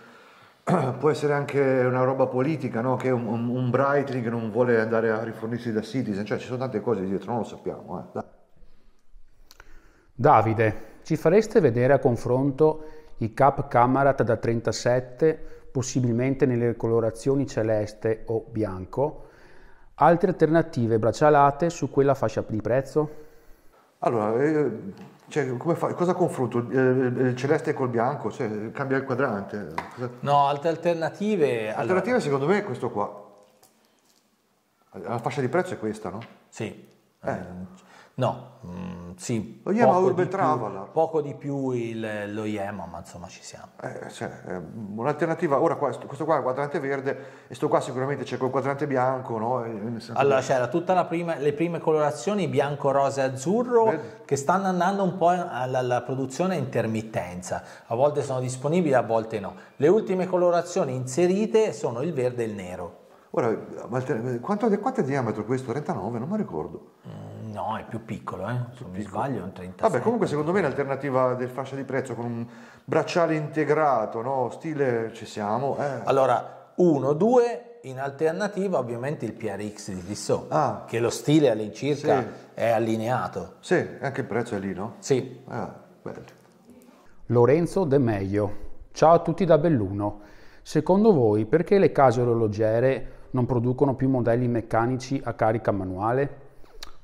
può essere anche una roba politica, no? Che un, un, un Breitling non vuole andare a rifornirsi da Citizen, cioè ci sono tante cose dietro, non lo sappiamo. Eh. Davide, ci fareste vedere a confronto i Cap Camarat da trentasette, possibilmente nelle colorazioni celeste o bianco, altre alternative braccialate su quella fascia di prezzo? Allora, eh... cioè, come fa, cosa confronto? Il celeste col bianco? Cioè, cambia il quadrante? Cosa... No, altre alternative... Alternative allora... secondo me è questo qua. La fascia di prezzo è questa, no? Sì. Eh. No, mm, sì. Lo Yema Urban Traveler. Poco di più il, lo Yema, ma insomma ci siamo. Eh, cioè, un'alternativa... Ora qua, questo qua è il quadrante verde, e sto qua sicuramente c'è col quadrante bianco, no? Allora c'era tutta la prima, le prime colorazioni bianco, rosa e azzurro. Beh, che stanno andando un po' alla, alla produzione a intermittenza, a volte sono disponibili, a volte no. Le ultime colorazioni inserite sono il verde e il nero. Ora, quanto, quanto è di diametro questo? trentanove? Non mi ricordo. Mm, no, è più piccolo, eh. Più se piccolo. Mi sbaglio è un trentasette. Vabbè, comunque secondo me l'alternativa del fascia di prezzo con un bracciale integrato, no? Stile ci siamo. Eh. Allora, uno, due... In alternativa ovviamente il P R X di Tissot, ah, che lo stile all'incirca sì, è allineato. Sì, anche il prezzo è lì, no? Sì. Ah, bello. Lorenzo De Meglio, ciao a tutti da Belluno. Secondo voi perché le case orologiere non producono più modelli meccanici a carica manuale?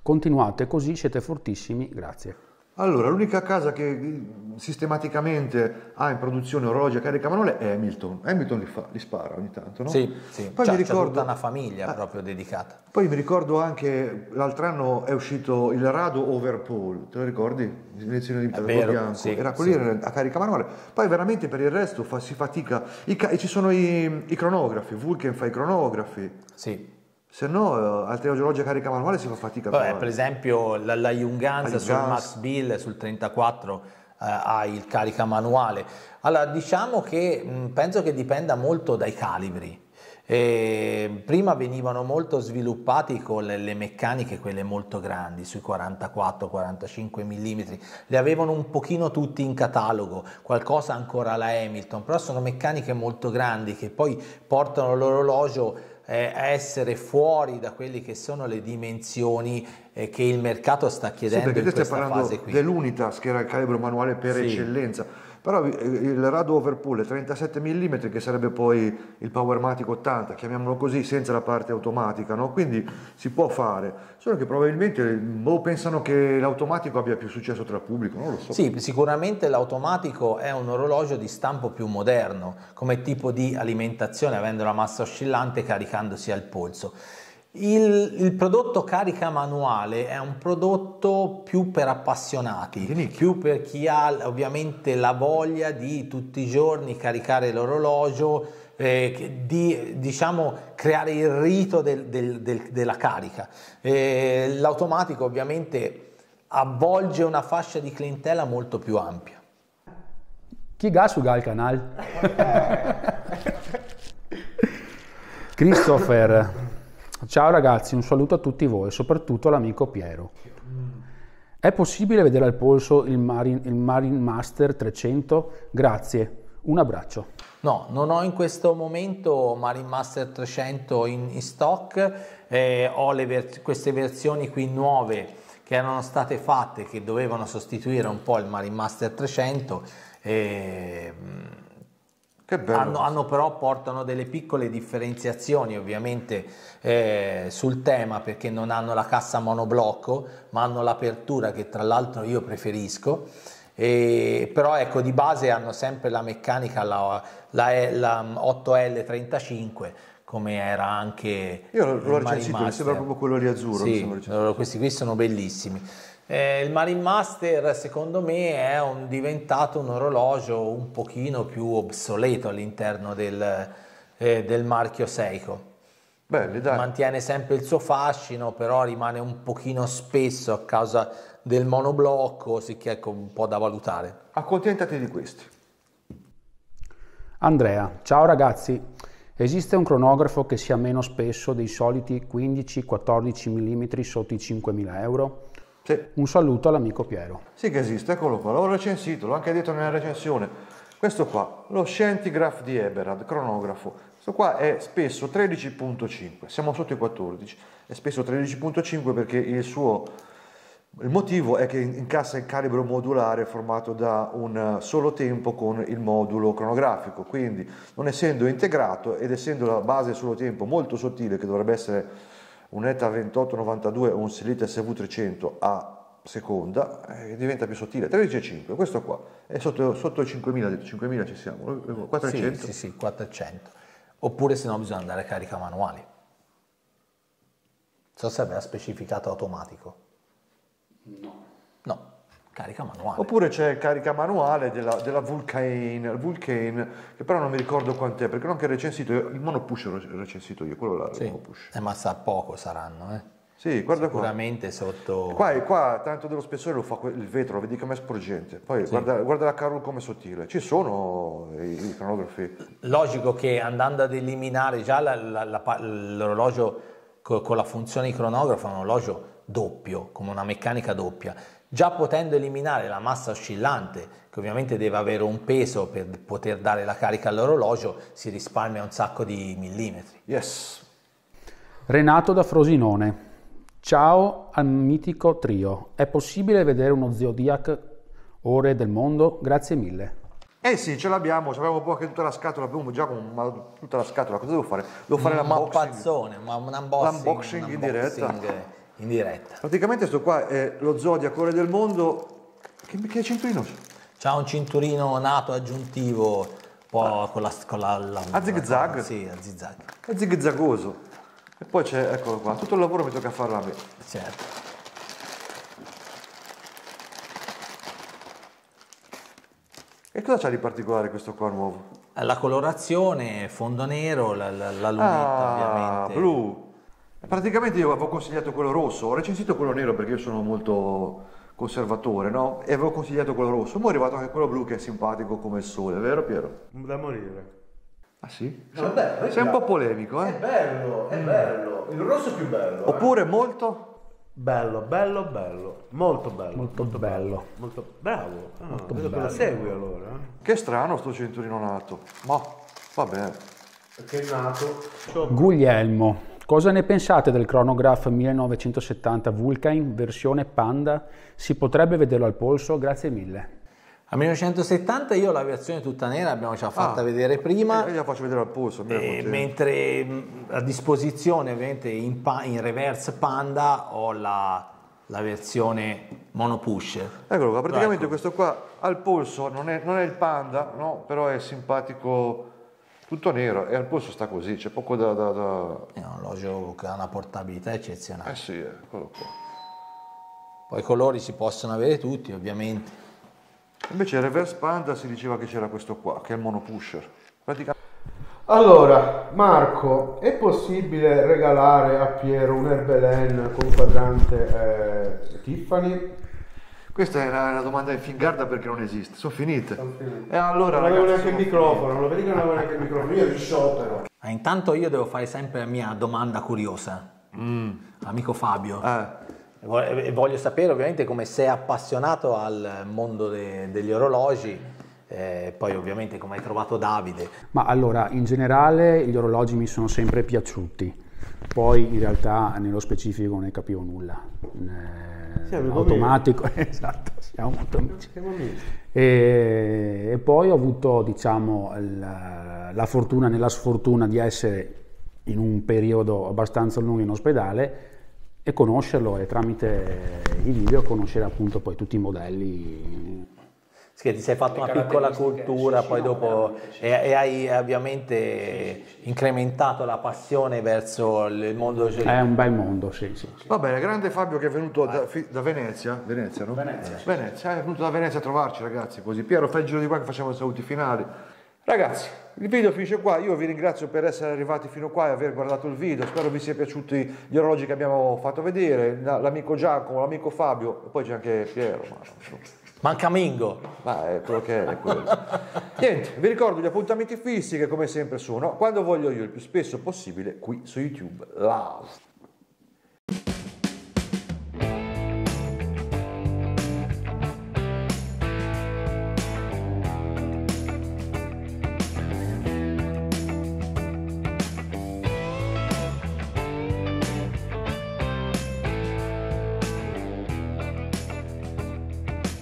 Continuate così, siete fortissimi, grazie. Allora, l'unica casa che sistematicamente ha in produzione orologi a carica manuale è Hamilton. Hamilton li, fa, li spara ogni tanto, no? Sì, sì. Poi mi ricordo, c'è tutta una famiglia ah, proprio dedicata. Poi mi ricordo anche, l'altro anno è uscito il Rado Overpool, te lo ricordi? L'iniezione di metallo bianco, sì, era quello sì, era a carica manuale. Poi veramente per il resto fa, si fatica, I, ci sono i, i cronografi, Vulcan fa i cronografi. Sì. Se no, altre orologi a carica manuale si fa fatica. Beh, per esempio la, la Junghans sul Max Bill, sul trentaquattro, eh, ha il carica manuale. Allora, diciamo che mh, penso che dipenda molto dai calibri. E prima venivano molto sviluppati con le, le meccaniche quelle molto grandi, sui quarantaquattro quarantacinque millimetri, le avevano un pochino tutti in catalogo, qualcosa ancora la Hamilton, però sono meccaniche molto grandi che poi portano l'orologio eh, a essere fuori da quelle che sono le dimensioni eh, che il mercato sta chiedendo. Sì, perché in questa fase qui. Perché stai parlando dell'Unitas, che era il calibro manuale per sì, eccellenza. Però il Rado Overpool trentasette millimetri, che sarebbe poi il Powermatic ottanta, chiamiamolo così, senza la parte automatica, no? Quindi si può fare, solo che probabilmente boh, pensano che l'automatico abbia più successo tra il pubblico, non lo so. Sì, sicuramente l'automatico è un orologio di stampo più moderno, come tipo di alimentazione, avendo la massa oscillante e caricandosi al polso. Il, il prodotto carica manuale è un prodotto più per appassionati, più per chi ha ovviamente la voglia di tutti i giorni caricare l'orologio, eh, di diciamo creare il rito del, del, del, della carica. Eh, l'automatico ovviamente avvolge una fascia di clientela molto più ampia. Chi ga su ga il canale? Christopher. Ciao ragazzi, un saluto a tutti voi, soprattutto all'amico Piero. È possibile vedere al polso il Marine, il Marine Master trecento? Grazie, un abbraccio. No, non ho in questo momento Marine Master trecento in, in stock, eh, ho le ver- queste versioni qui nuove che erano state fatte, che dovevano sostituire un po' il Marine Master trecento. Eh, Che bello. Hanno, hanno però portano delle piccole differenziazioni ovviamente eh, sul tema, perché non hanno la cassa monoblocco ma hanno l'apertura che tra l'altro io preferisco, e, però ecco di base hanno sempre la meccanica la, la, la otto L trentacinque come era anche io l'ho recensito, sembra proprio quello lì azzurro, sì, questi qui sono bellissimi. Eh, il Marine Master secondo me è un, diventato un orologio un pochino più obsoleto all'interno del, eh, del marchio Seiko. Belli, dai. Mantiene sempre il suo fascino, però rimane un pochino spesso a causa del monoblocco, sicché ecco un po' da valutare. Accontentati di questi. Andrea, ciao ragazzi, esiste un cronografo che sia meno spesso dei soliti quindici quattordici millimetri sotto i cinquemila euro? Sì. Un saluto all'amico Piero. Sì che esiste, eccolo qua, l'ho recensito, l'ho anche detto nella recensione. Questo qua, lo Scentigraph di Eberhard, cronografo. Questo qua è spesso tredici virgola cinque, siamo sotto i quattordici, è spesso tredici virgola cinque perché il suo, il motivo è che incassa il calibro modulare formato da un solo tempo con il modulo cronografico, quindi non essendo integrato ed essendo la base solo tempo molto sottile, che dovrebbe essere un E T A ventotto novantadue o un Sellita S V trecento a seconda, eh, diventa più sottile. tredici virgola cinque, questo qua è sotto, sotto i cinquemila, cinquemila ci siamo, quattrocento. Sì, sì, sì, quattrocento. Oppure se no bisogna andare a carica manuali. So se aveva specificato automatico. No. No, carica manuale. Oppure c'è il carica manuale della, della Vulcan, Vulcan, che però non mi ricordo quant'è, perché non che recensito io, il monopush l'ho recensito io, quello là, sì. Monopush. Eh, ma sa poco saranno, eh. Sì, guarda qua. Sicuramente sotto... Qua, qua tanto dello spessore lo fa il vetro, vedi com'è sporgente. Poi sì. guarda, guarda la Carol com'è sottile. Ci sono i, i cronografi. Logico che andando ad eliminare già l'orologio con, con la funzione di cronografo, è un orologio doppio, come una meccanica doppia. Già potendo eliminare la massa oscillante, che ovviamente deve avere un peso per poter dare la carica all'orologio, si risparmia un sacco di millimetri. Yes. Renato da Frosinone. Ciao al mitico trio. È possibile vedere uno Zodiac Ore del Mondo? Grazie mille. Eh sì, ce l'abbiamo, ce l'abbiamo un po' anche tutta la scatola, abbiamo già con tutta la scatola. Cosa devo fare? Devo fare l'unboxing. Ma un unboxing, unboxing in diretta. In diretta. Praticamente questo qua è lo Zodiac Ore del Mondo. Che, che cinturino? C'ha un cinturino nato aggiuntivo, un po' ah. con la, con la, la a zig zag? Sì, a zig zag. È zigzagoso. E poi c'è, eccolo qua, tutto il lavoro mi tocca farlo a me. Certo. E cosa c'ha di particolare questo qua nuovo? La colorazione, fondo nero, la, la, la lunetta, ah, ovviamente. Blu. Praticamente io avevo consigliato quello rosso, ho recensito quello nero perché io sono molto conservatore, no? E avevo consigliato quello rosso, ma è arrivato anche quello blu che è simpatico come il sole, vero Piero? Da morire. Ah sì? No, bello, sei un po' polemico, eh? È bello, è bello, il rosso è più bello. Oppure eh? molto? Bello, bello, bello, molto bello. Molto, molto bello. bello. Molto bravo, ah, molto bello. Che la segui allora. Che strano sto centurino nato, ma va bene. Perché è nato? Guglielmo. Cosa ne pensate del cronograph millenovecentosettanta Vulcan versione Panda? Si potrebbe vederlo al polso? Grazie mille. A millenovecentosettanta io l'aviazione tutta nera l'abbiamo già fatta ah, vedere prima. Io la faccio vedere al polso. E mentre a disposizione ovviamente in, in reverse Panda ho la, la versione mono pusher. Eccolo qua, praticamente ecco. Questo qua al polso non è, non è il Panda, no? Però è simpatico, tutto nero, e al polso sta così, c'è poco da, da, da... È un orologio che ha una portabilità eccezionale. Eh sì, quello qua. Poi i colori si possono avere tutti ovviamente. Invece il reverse Panda si diceva che c'era questo qua, che è il mono pusher. Praticamente... Allora, Marco, è possibile regalare a Piero un Herbelen con quadrante eh, Tiffany? Questa era una domanda in fingarda perché non esiste, sono finite. Sono finite. E allora, non avevo neanche il microfono, lo vedi che non avevo neanche il microfono, io vi sciopero. Ah, intanto io devo fare sempre la mia domanda curiosa, mm. amico Fabio. Eh. Voglio sapere ovviamente come sei appassionato al mondo de degli orologi, eh, poi ovviamente come hai trovato Davide. Ma allora, in generale gli orologi mi sono sempre piaciuti, poi in realtà nello specifico ne capivo nulla. Eh, siamo automatico, amici. Esatto, siamo molto amici. Siamo amici. E, e poi ho avuto, diciamo, la, la fortuna nella sfortuna di essere in un periodo abbastanza lungo in ospedale, e conoscerlo, e tramite i video conoscere appunto poi tutti i modelli. Sì, ti sei fatto una piccola cultura, poi dopo e, e hai ovviamente incrementato la passione verso il mondo. È un bel mondo, sì, sì. Va bene, grande Fabio che è venuto da, da Venezia, Venezia, no? Venezia. Venezia, è venuto da Venezia a trovarci, ragazzi, così. Piero, fai il giro di qua che facciamo i saluti finali. Ragazzi, il video finisce qua, io vi ringrazio per essere arrivati fino qua e aver guardato il video, spero vi sia piaciuti gli orologi che abbiamo fatto vedere, l'amico Giacomo, l'amico Fabio e poi c'è anche Piero. Ma... Manca Mingo! Ma è quello che è, quello. Niente, vi ricordo gli appuntamenti fissi che come sempre sono, quando voglio io, il più spesso possibile, qui su YouTube Live.